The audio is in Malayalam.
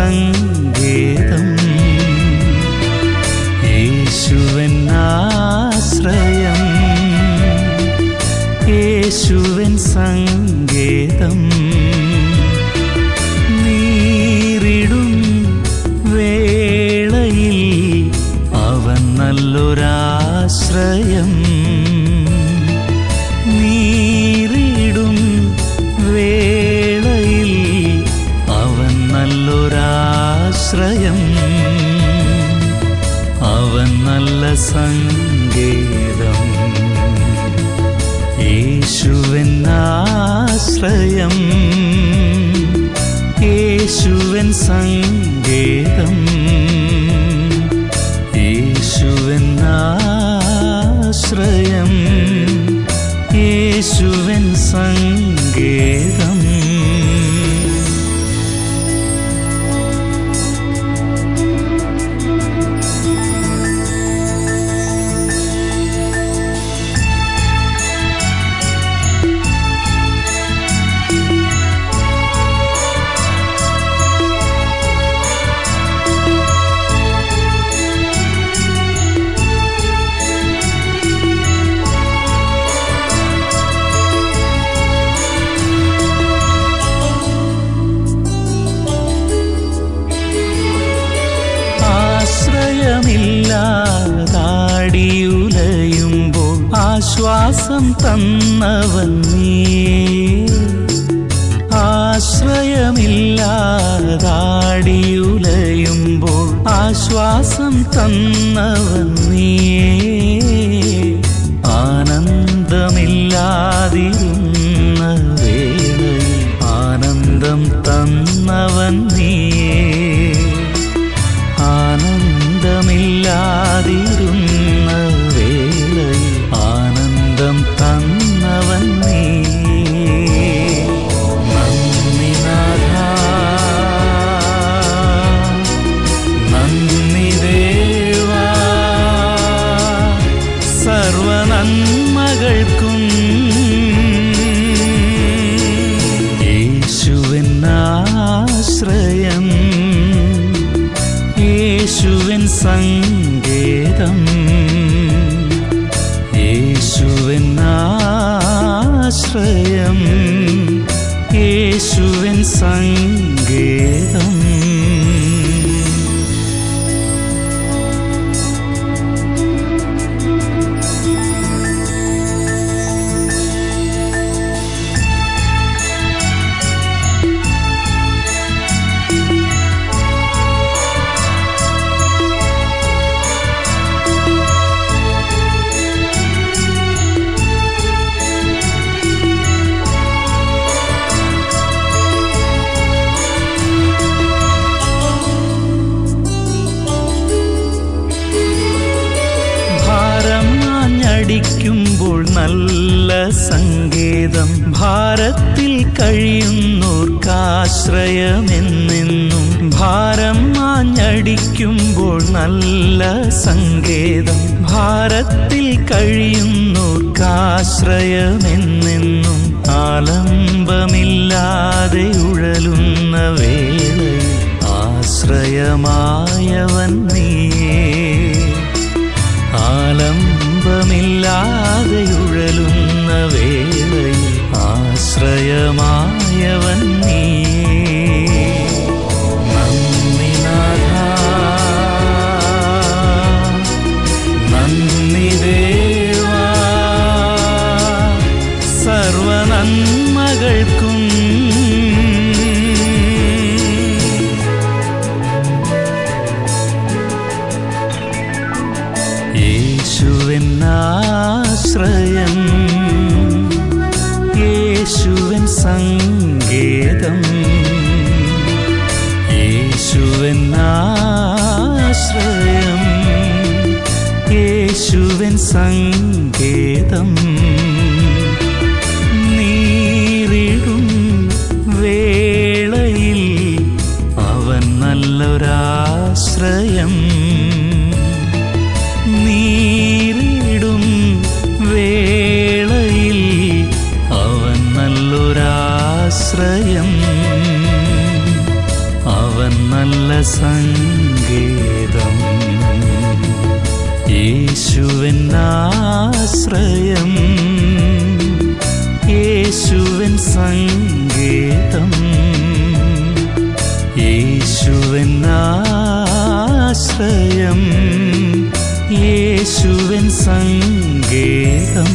സംഗീതം യേശുവൻ ആശ്രയം യേശുവൻ സംഗീതം നീരിടും വേളയിൽ അവൻ നല്ലൊരാശ്രയം ആശ്രയം അവൻ നല്ല സംഗീതം യേശുവൻ ആശ്രയം യേശുവൻ സംഗീതം യേശുവൻ ആശ്രയം യേശുവൻ സംഗീതം ടിയുലയുമ്പോൾ ആശ്വാസം തന്നവൻ നീ ആശ്രയമില്ലാതാടിയുലയുമ്പോൾ ആശ്വാസം തന്നവൻ നീ ആനന്ദമില്ലാതിരുന്ന വേളയിൽ ആനന്ദം തന്നവൻ നീ ആനന്ദമില്ലാതിരുന്ന വേളയിൽ ആനന്ദം തന്നവൻ നീ നന്ദി ദേവാ സർവനന്മകൾക്കും യേശുവൻ ആശ്രയം യേശുവൻ സംഗീതം യേശുവൻ ആശ്രയം യേശുവൻ സംഗീതം ടിക്കുമ്പോൾ നല്ല സംഗീതം ഭാരത്തിൽ കഴിയുന്നോർക്കാശ്രയമെന്നെന്നും ഭാരം ആഞ്ഞടിക്കുമ്പോൾ നല്ല സംഗീതം ഭാരത്തിൽ കഴിയുന്നോർക്കാശ്രയമെന്നെന്നും ആലംബമില്ലാതെ ഉഴലുന്ന വേളയിൽ ആശ്രയമായവൻ നീയേ ആലംബമില്ലാതെ ഉഴലുന്ന വേളയിൽ ആശ്രയമായവൻ നീയേ നന്ദി ദേവാ സർവനന്മകൾക്കും യേശുവൻ ആശ്രയം യേശുവൻ സംഗീതം യേശുവൻ ആശ്രയം യേശുവൻ സംഗീതം നീരിടും വേളയിൽ അവൻ നല്ലൊരാശ്രയം നീരിടും വേളയിൽ അവൻ നല്ലൊരാശ്രയം അവൻ നല്ല സംഗീതം യേശുവൻ ആശ്രയം യേശുവൻ സംഗീതം യേശുവൻ ആശ്രയം യേശുവൻ സംഗീതം